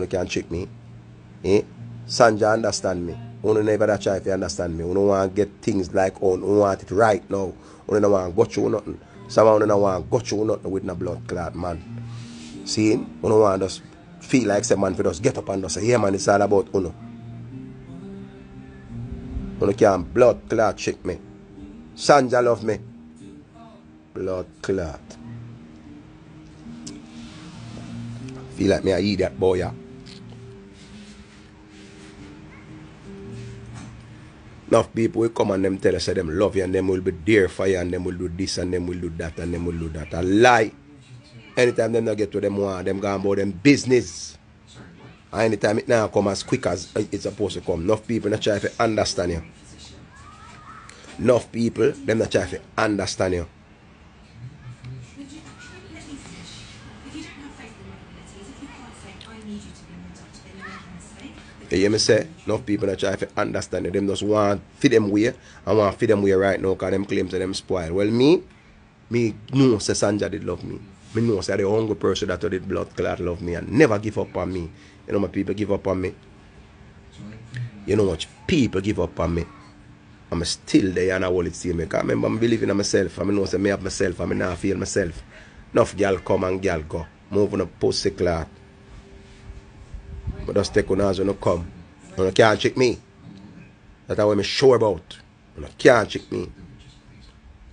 you can trick me. Eh? Sanja understand me. You never that try if you understand me. You don't want to get things like on. You want it right now. You don't want to go through nothing. Someone don't want to go through nothing with a blood clot, man. See? You don't want to just feel like some man for us get up and just say, yeah, man, it's all about you. You can't blood clot trick me. Sanja love me. Blood clot. Feel like me I eat that boy, yeah. Enough people will come and them tell us that them love you and them will be there for you and them will do this and them will do that and them will do that. A lie. Anytime them not get to them one, them go about them business. And anytime it now come as quick as it's supposed to come. Enough people not try to understand you. Enough people, them not try to understand you. You hear me say? Enough people that try to understand it. Them just want to feed them way and want to feed them way right now because them claims that them spoil. Well, me know say Sanja did love me. Me know say the hungry person that did blood clot love me and never give up on me. You know my people give up on me. You know much people give up on me. I'm still there and I will see me. Because remember, I'm believing in myself. I know say me have myself and I now feel myself. Enough girl come and girl go. Moving a pussy clot. But just take on as when you come. You can't check me. That's what I'm sure about. You can't check me.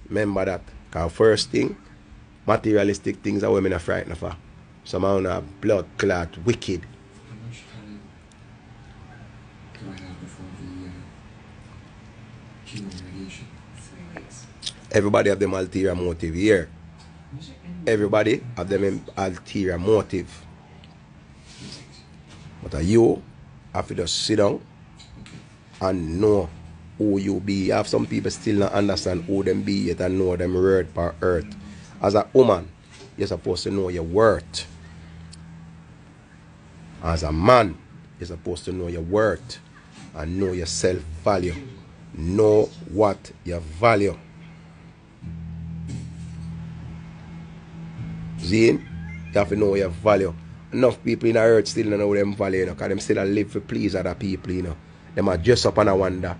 Remember that. Because first thing, materialistic things are women are frightened of. Some amount of blood clot, wicked. Everybody have them ulterior motive here. Everybody have them ulterior motive. But you have to just sit down and know who you be. Have some people still not understand who them be yet and know them word per earth. As a woman, you're supposed to know your worth. As a man, you're supposed to know your worth and know your self-value. Know what you value. See? You have to know your value. Enough people in the earth still don't know them value, you know, because them still live to please other people, you know. Them are dressed up and I wonder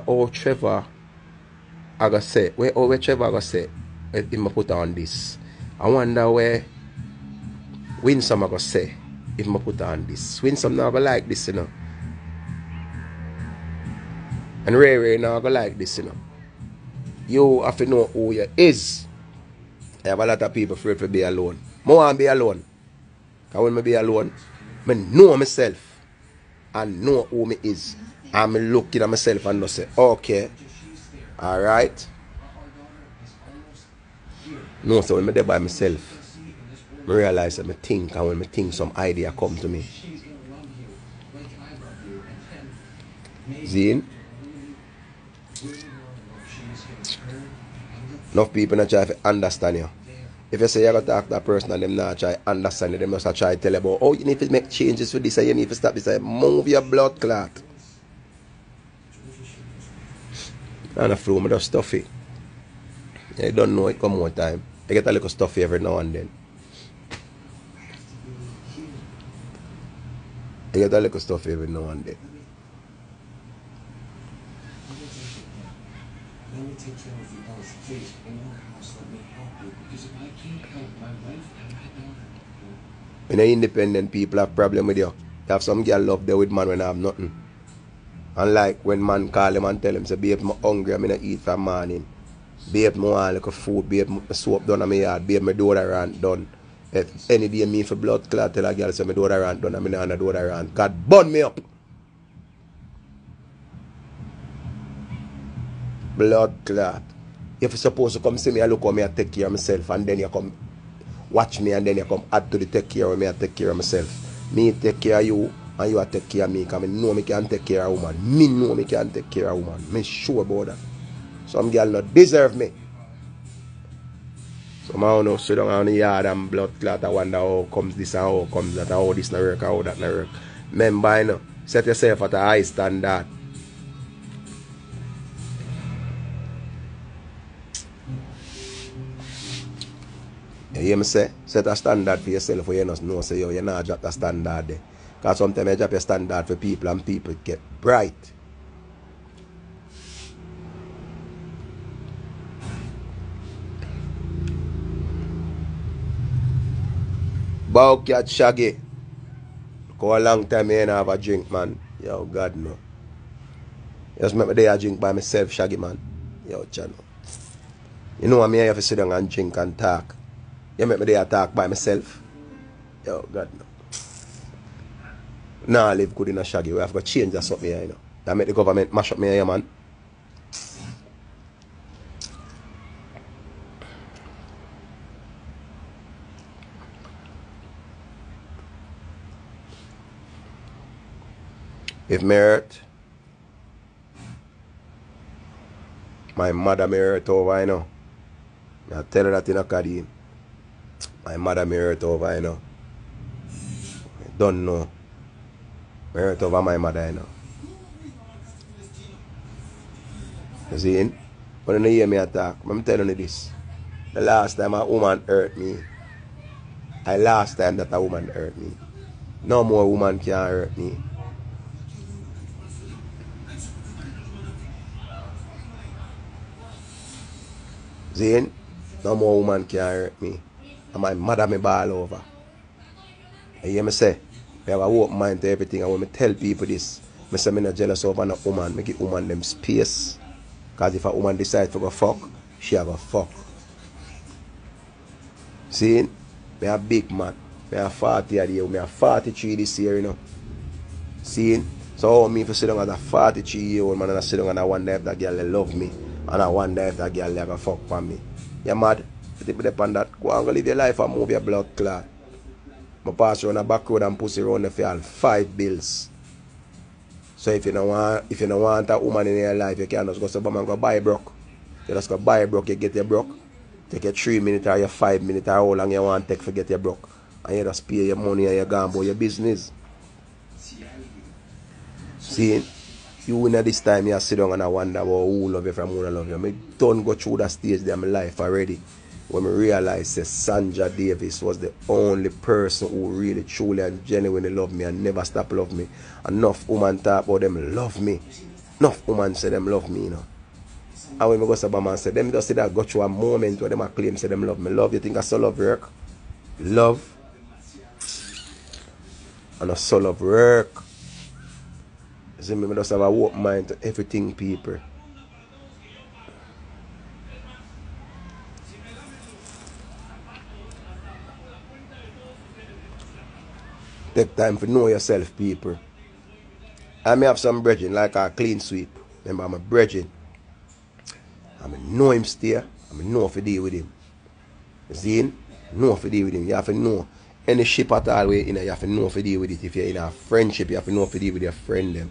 how Trevor I gonna say, where Trevor I gonna say, if I put on this. I wonder where Winsome I gonna say, if I put on this. Winsome now gonna like this, you know. And Ray now gonna like this, you know. You have to know who you is. I have a lot of people afraid to be alone. More and be alone. Because when I be alone, I know myself and know who me is. I'm looking at myself and just say, okay, all right. No, so when I by myself, I realize that I think, and when I think, some idea come to me. Zine? Enough people not try to understand you. If you say you got to act that person and them not try understand it, them must try to tell you about, oh, you need to make changes for this, and you need to stop this, and move your blood clot. And the flow, I just stuffy. You don't know it come more time. I get a little stuffy every now and then. I get a little stuffy every now and then. Let me take care of you both, please. In your house, let me help you. Because if I can't help my wife and my daughter, when independent people have problem with you, they have some girl love there with man when I have nothing. And like when man call him and tell him, say, babe, I'm hungry, I'm going to eat for morning. Babe, I want like a food. Babe, my soap done on my yard. Babe, my daughter rant done. If any day me for blood clot, tell a girl, say, my daughter rant done, I'm going to daughter rant. God, burn me up. Blood clot. If you're supposed to come see me, I look at me and take care of myself, and then you come watch me, and then you come add to the take care of me and take care of myself. Me take care of you, and you take care of me, because I know I can take care of a woman. Me know I can take care of a woman. I'm sure about that. Some girl not deserve me. Some I don't know, sit down on the yard and blood clot, I wonder how comes this and how comes that, how this not work, how that not work. Remember, you know, set yourself at a high standard. You hear me say? Set a standard for yourself for you know, say, yo, you're not drop that standard there. Because sometimes you drop your standard for people and people get bright. Bowcat Shaggy. Go a long time you ain't have a drink, man. Yo, God no. Just remember the day I drink by myself, Shaggy, man. Yo, channel. You know what I mean? I have to sit down and drink and talk. You remember the day I talk by myself? Yo, God no. Nah, I live good in a Shaggy. We have got change that something here, you know. That make the government mash up me here, man. If merit, my mother merit over, I know. I tell her that in a Kadim. My mother merit over, I know. I don't know. Merit over my mother, I know. You see, when you hear me attack, I'm telling you this. The last time a woman hurt me, the last time that a woman hurt me, no more woman can hurt me. Zane, no more woman can hurt me. And my mother me ball over. You hear me say? I have a open mind to everything. And when I tell people this, I say I'm not jealous over no woman. I give woman them space. Because if a woman decides to go fuck, she have a fuck. Zane, I'm a big man. I'm a 40 of the year. I'm a 43 this year, you know. Zane, so me if I sit down as a 43-year-old man and I sit down and I wonder if that girl love me. And I wonder if that girl ever fuck for me. You mad? Take me depend that. Go and go live your life and move your blood clot. I pass around the back road and pussy around the field. 5 bills. So if you don't want a woman in your life, you can just go to Bama and go buy broke. You just go buy broke, you get your broke. Take your 3 minutes or your 5 minutes or how long you want to take for get your broke. And you just pay your money and you gamble your business. See? You winner this time, you sit down and I wonder about who love you from who love you. I don't go through that stage in my life already. When I realized that Sanja Davis was the only person who really, truly and genuinely loved me and never stopped loving me. Enough women talk about them love me. Enough women say them love me, you know. And when I go to Bama and say, them just say that I got through a moment where them claim say them love me. Love, you think I still love work? Love. And I still love work. See, me just have a open mind to everything, people. Take time to know yourself, people. I may have some brethren, like a clean sweep. Remember, I'm a brethren. I know him still. I know if you deal with him. See, know if you deal with him. You have to know. Any ship at all way, you have to know if you deal with it. If you're in a friendship, you have to know if you deal with your friend, them.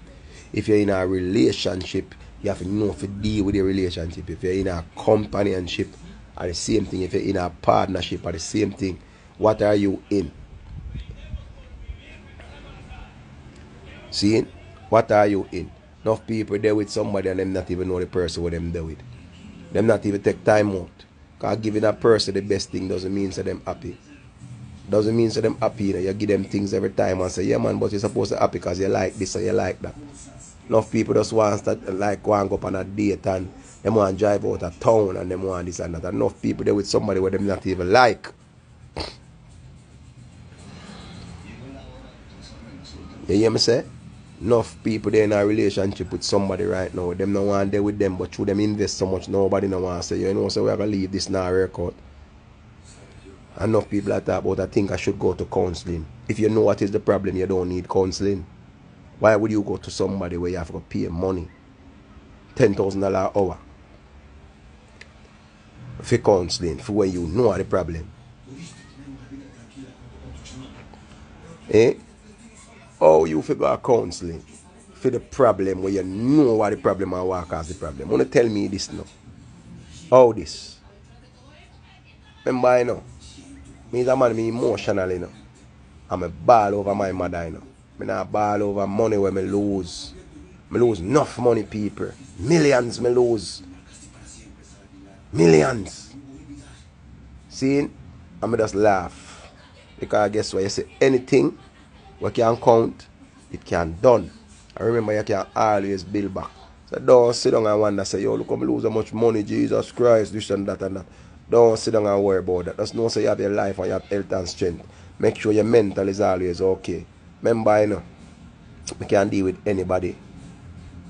If you're in a relationship, you have to know if you deal with the relationship. If you're in a companionship, are the same thing. If you're in a partnership, are the same thing. What are you in? See? What are you in? Enough people there with somebody and them not even know the person what them there with. Them not even take time out. Because giving a person the best thing doesn't mean so them happy. Doesn't mean so them happy, you know. You give them things every time and say, yeah man, but you're supposed to happy because you like this or you like that. Enough people just want to like go and go up on a date and them want to drive out of town and them want this and that. Enough people there with somebody where them not even like. You hear me say? Enough people there in a relationship with somebody right now. Them no want there with them, but through them invest so much, nobody no want to say, you know, so we're going to leave this now record. Enough people are talking about, I think I should go to counseling. If you know what is the problem, you don't need counseling. Why would you go to somebody where you have to pay money? $10,000 an hour. For counseling, for when you know the problem. Eh? Oh, you forgot counseling. For the problem where you know what the problem and what causes the problem. Wanna tell me this now? All this. Remember I know. Me is a man, me emotional, you know. I'm a ball over my mother, you know. Me not ball over money where me lose. Me lose enough money, people. Millions me lose. Millions. See? And me just laugh. Because guess what? You say anything, We can count, it can done. And remember, you can always build back. So don't sit down and wonder, say, yo, look, I'm losing much money, Jesus Christ, this and that and that. Don't sit down and worry about that. Just know, say, you have your life and you have health and strength. Make sure your mental is always okay. Remember, you know, we can't deal with anybody.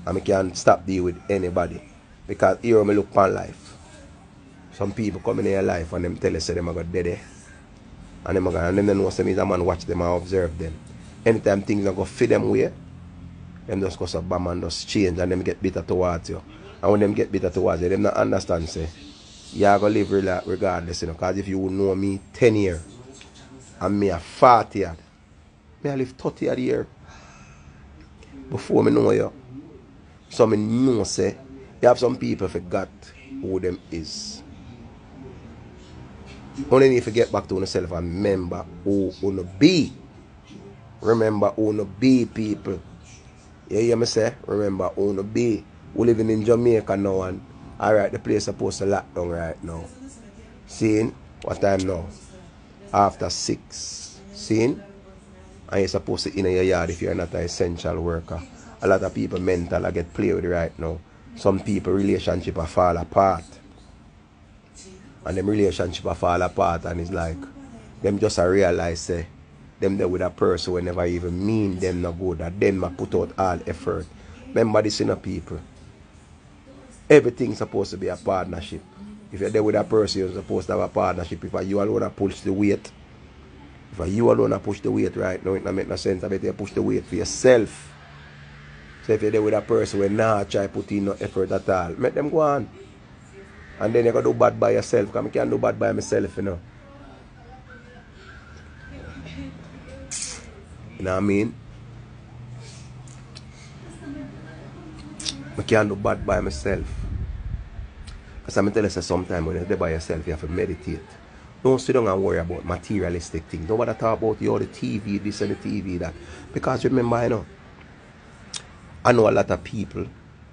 And we can't stop dealing with anybody. Because here I look upon life. Some people come in your life and them tell you, say, they're going to dead. And them going to know, say, means a man watch them and observe them. Anytime things are going to fit them way, them just go to bomb and just change and them get bitter towards you. And when them get bitter towards you, them not understand, say, you are going to live regardless, you know. Because if you would know me 10 years and me a 40 years, me I live 30 years before me know you. So me know, say, you have some people forgot who them is. Only need to get back to yourself and remember who you be. Remember who you be, people. You hear me say? Remember who you be. We're living in Jamaica now and alright, the place is supposed to lock down right now. Seeing? What time now? After 6. Seeing? And you're supposed to in your yard if you're not an essential worker. A lot of people mental I get played with right now. Some people relationship are fall apart. And them relationship are fall apart and it's like them just a realize say them there with a person who never even mean them no good. That them a put out all effort. Remember this, you know, people. Everything's supposed to be a partnership. If you're there with a person, you're supposed to have a partnership. If you alone a push the weight. If you alone a push the weight right now, it don't make no sense. I bet you push the weight for yourself. So if you're there with a person who nah try put in no effort at all, make them go on. And then you can do bad by yourself, because I can't do bad by myself, you know. You know what I mean? I can't do bad by myself. As I tell you, sometimes when you're there by yourself, you have to meditate. Don't sit down and worry about materialistic things. Don't bother talk about the TV, this and the TV, that. Because remember, you know, I know a lot of people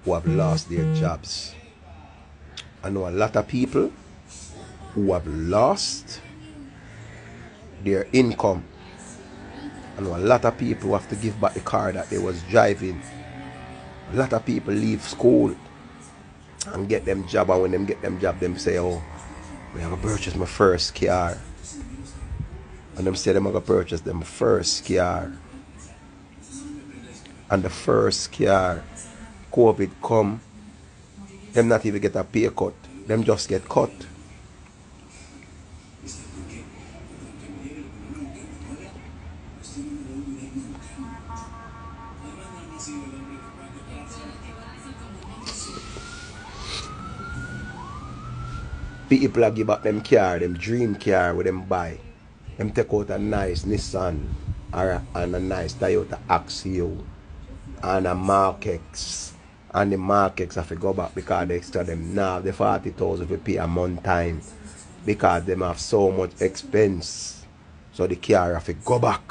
who have lost their jobs. I know a lot of people who have lost their income. I know a lot of people who have to give back the car that they was driving. A lot of people leave school and get them job, and when them get them job, them say, oh, I have to purchase my first car. And them say them are going to purchase them first car. And the first car, COVID come, them not even get a pay cut, them just get cut. People are give up them car, them dream car with them buy. Them take out a nice Nissan or and a nice Toyota Axio. And the markets. And the markets have to go back because they extra them now. The 40,000 we pay a month time. Because them have so much expense. So the car have to go back.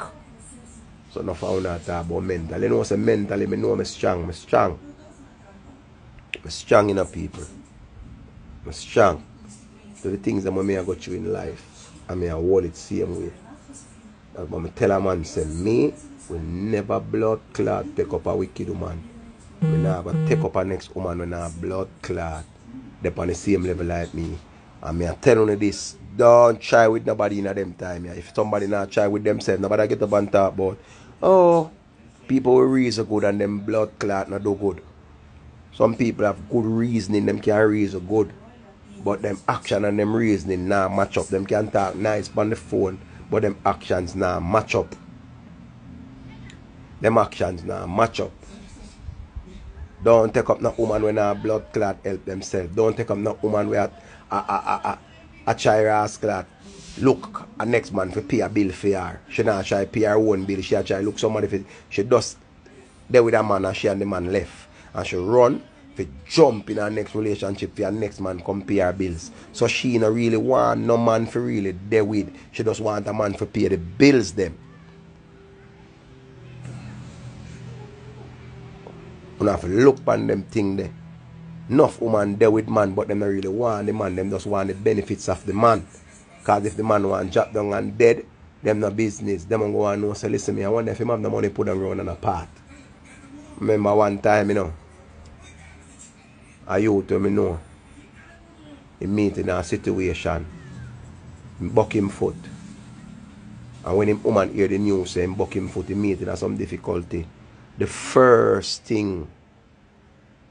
So no found out about mental. You know say mentally me know I'm strong. I'm strong. I'm strong in the people. I'm strong. So the things that I go through in life, I may hold it same way. But I tell a man say me will never blood clot take up a wicked woman. We never take up a next woman when I blood clot. They're on the same level like me. And me I tell you this, don't try with nobody in them time. If somebody not try with themselves, nobody get up and talk about, oh, people with reason good and them blood clot not do good. Some people have good reasoning, them can't reason good. But them action and them reasoning now match up. Them can talk nice on the phone, but them actions now match up. Them actions now match up. Don't take up no woman when a blood clot help themselves. Don't take up no woman with a chiras clot. Look, a next man for pay a bill for her. She not try pay her own bill. She a try look somebody for she does there with a man and she and the man left. And she run for jump in her next relationship for her next man come pay her bills. So she no really want no man for really there with. She just want a man for pay the bills them. You have to look upon them thing there. Enough woman there with man, but them not really want the man. Them just want the benefits of the man. Because if the man want to drop down and dead, Them no business. Them don't go and know. So listen me, I wonder if him have the money put them round on a path. Remember one time, you know, a youth when me know, he meet in a situation, he buck him foot. And when him woman hear the news, he buck him foot, he meet in some difficulty. The first thing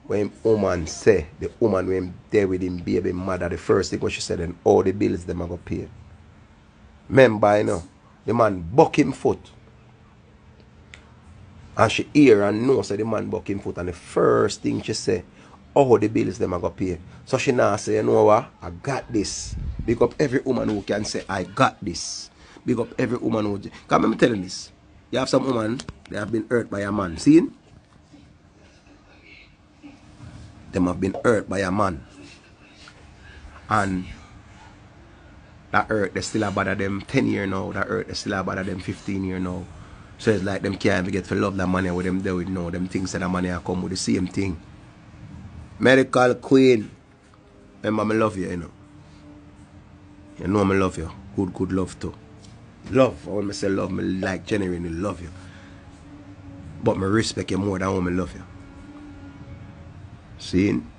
when woman say, the woman when there with him baby mother, the first thing what she said, and all the bills them are going to pay. Remember, you know, the man buck him foot. And she hear and know, say the man buck him foot. And the first thing she say, all the bills them are going to pay. So she now say, you know what, I got this. Big up every woman who can say, I got this. Big up every woman who... Come, I'm telling this. You have some woman, they have been hurt by a man. See? Them have been hurt by a man. And that hurt, they still have bother them 10 years now. That hurt, they still have bother them 15 years now. So it's like them can't even get to love that money with them do it now. Them things that the money are come with the same thing. Medical Queen. Remember, I love you, you know. You know I love you. Good, good love too. Love. When I say love, I like genuinely love you. But I respect you more than when I love you. See? And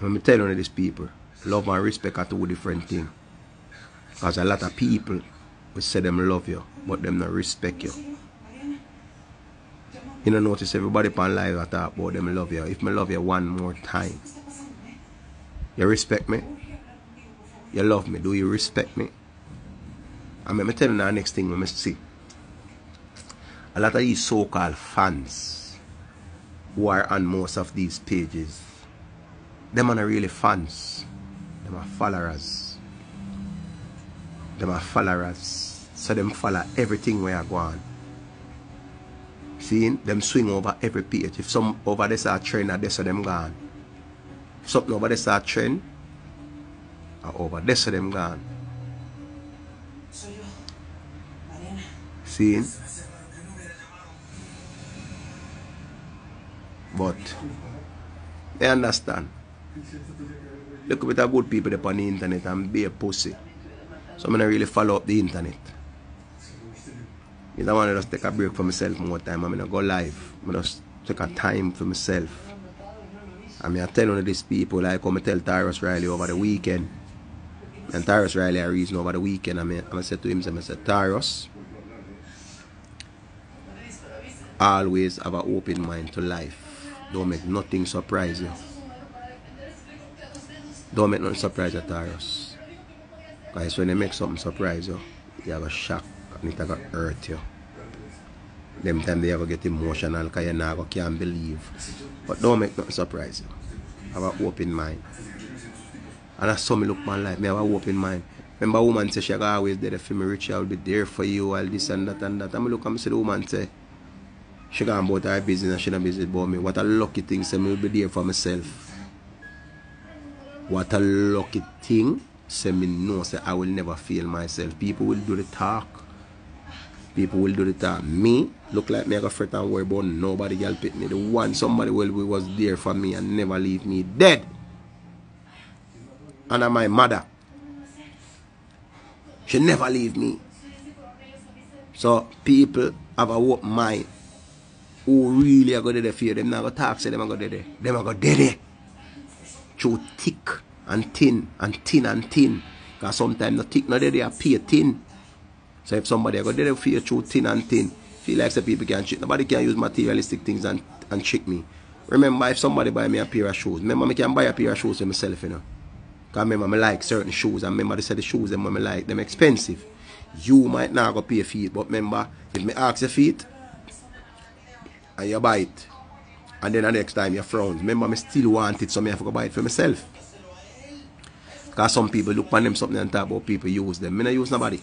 I'm telling you these people, love and respect are two different things. Because a lot of people will say them love you, but them not respect you. You don't notice everybody upon live at talk about them love you. If I love you one more time, you respect me? You love me? Do you respect me? And I'm telling you the next thing I see. A lot of these so-called fans who are on most of these pages, them are not really fans. Them are followers. Them are followers. So them follow everything where I go on. See, them swing over every page. If some over there start trend, that's so them gone. If something over there start trend, or over there so them gone. See? But they understand. Look a bit of good people upon the internet and be a pussy. So I don't really follow up the internet. I don't want to just take a break for myself more time. I'm going to go live. I'm going to take a time for myself. I'm going to tell one of these people, like how I tell Tarrus Riley over the weekend. And Tarrus Riley a reason over the weekend. I'm going to say to him, I said, Tarrus, always have an open mind to life. Don't make nothing surprise you. Don't make nothing surprise you, Tarrus. Because when they make something surprise you, you have a shock and it's going to hurt you. Them time they ever get emotional because you never can believe. But don't make nothing surprise you. Have an open mind. And that's how I look my life. I have an open mind. Remember, a woman says, she's always there for me, Richie, I'll be there for you, all this and that and that. And I look and see the woman say, she gone about her business and she not business about me. What a lucky thing, say me will be there for myself. What a lucky thing, say me know, say I will never fail myself. People will do the talk. People will do the talk. Me, look like me I got fret and worry about nobody help it me. The one somebody will be was there for me and never leave me dead. And I'm my mother. She never leave me. So people have a woke mind. Who really are going to fear them? Not going to talk, say them are going to do that. Them are going to do that. Too thick and thin and thin and thin. Because sometimes the thick, not they appear thin. So if somebody are going to do that, fear too thin and thin. Feel like the people can trick. Nobody can use materialistic things and trick me. Remember, if somebody buy me a pair of shoes, remember, I can buy a pair of shoes for myself, you know. Because remember, I like certain shoes. And remember, they say the shoes that I like, them expensive. You might not go pay for it, but remember, if I ask you for it, and you buy it, and then the next time you frown. Remember, I still want it, so I have to buy it for myself. Because some people look on them something and talk about people use them. I don't use nobody.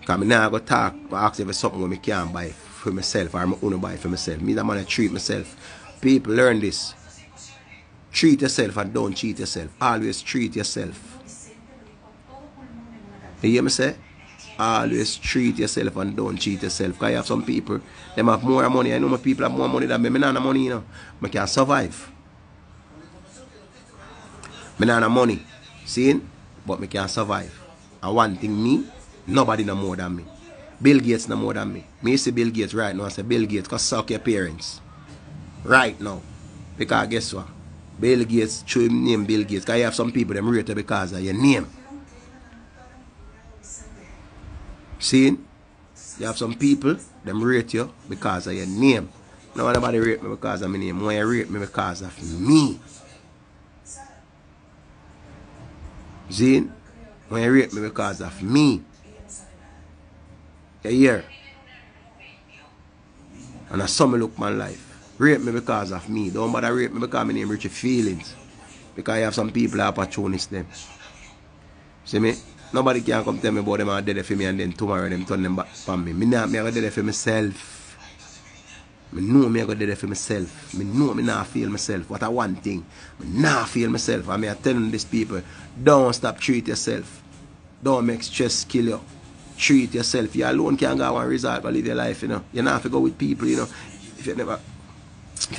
Because I never go talk, ask you for something when I can't buy for myself, or I only buy for myself. Me, that man, I treat myself. People, learn this. Treat yourself and don't cheat yourself. Always treat yourself. You hear me say? Always treat yourself and don't cheat yourself. Because you have some people, them have more money. I know my people have more money than me. I don't have money, you know. I can't survive. I don't have money. See? But I can't survive. And one thing me, Nobody no more than me. Bill Gates no more than me. Me see Bill Gates right now. I say, Bill Gates, go suck your parents. Right now. Because guess what? Bill Gates, show him name Bill Gates. Because you have some people them rated because of your name. See? You have some people them rate you because of your name. No nobody rate me because of my name. When you rate me because of me. See? When you rate me because of me. You hear? And I saw me look my life. Rate me because of me. Don't bother rate me because my name Richie Feelings. Because you have some people opportunists them. See me? Nobody can come tell me about them and dead for me and then tomorrow them turn them back on me. Me not me I go dead for myself. Me know me I go dead for myself. Me know me not feel myself. What I want thing. Me not feel myself. And me I telling these people, don't stop treat yourself. Don't make stress kill you. Treat yourself. You alone can't go and resolve and live your life, you know. You not have to go with people, you know. If you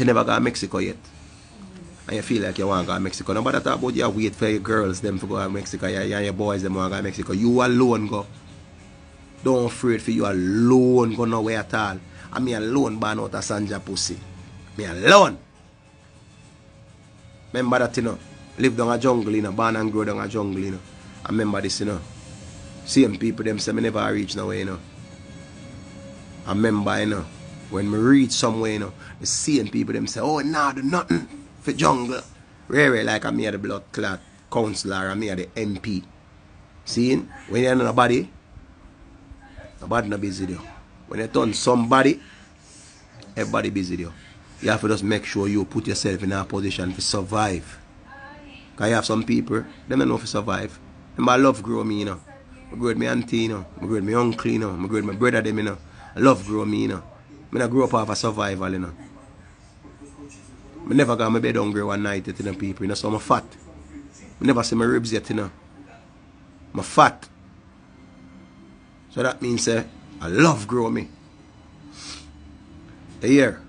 never go to Mexico yet. And you feel like you want to go to Mexico. Nobody talk about you wait for your girls them to go to Mexico. You and your boys them want to go to Mexico. You alone go. Don't afraid for you alone go nowhere at all. And me alone ban out a Sanja pussy. Me alone. Remember that, you know. Live down a jungle, you know. Born and grow down a jungle, you know. I remember this, you know. Same people them say me never reach nowhere, you know. I remember, you know. When me reach somewhere, you know. The same people them say, oh, nah, do nothing. For jungle, rare like I'm here the blood clot councillor, I'm here the MP. Seeing when you're nobody, nobody no busy there. When you turn somebody, everybody busy there. You have to just make sure you put yourself in a position to survive. Cause you have some people, they don't know to survive. And my love grow me, you know. I grow with my auntie, you know. I grow with my uncle, you know. I grow with my brother, them, you know. I love grow me, you know. I don't grow up off a survival, you know. I never got my bed hungry one night yet, you know, people, you know, so I'm fat. I never see my ribs yet, you know. I'm fat. So that means, I love grow me. You hear?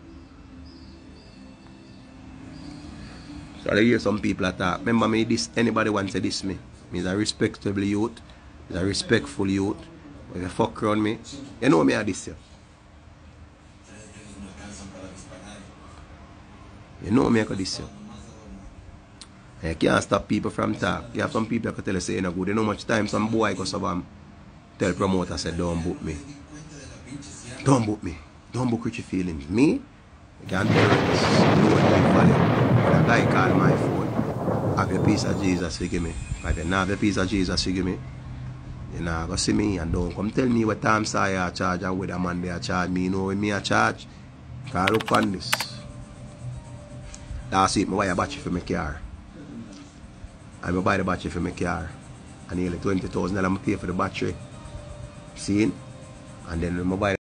So I hear some people at that. Remember me, this, anybody wants to diss me. Means a respectable youth, is a respectful youth. If you fuck around me, you know me I diss you. You know me, I could this. You can't stop people from talk. You have some people that can tell you say, you know, good. You know how much time some boy goes over and tell promoter, say, don't book me. Don't book me. Don't book Richie Feelings. Me, you can't tell you this. You know what I'm telling you. When a guy call my phone, have your piece of Jesus, forgive me. If you not have your piece of Jesus, forgive me. You know, go see me and don't come tell me what time say I charge and whether man they charge me. You know what me I charge? Can't look on this. Last week, I buy a battery for my car. And I buy the battery for my car. And nearly $20,000 I pay for the battery. See? And then I buy